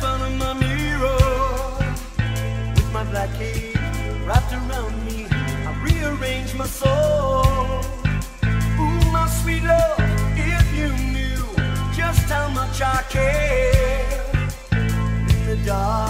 front of my mirror, with my black cape wrapped around me, I rearrange my soul. Ooh, my sweet love, if you knew just how much I care. In the dark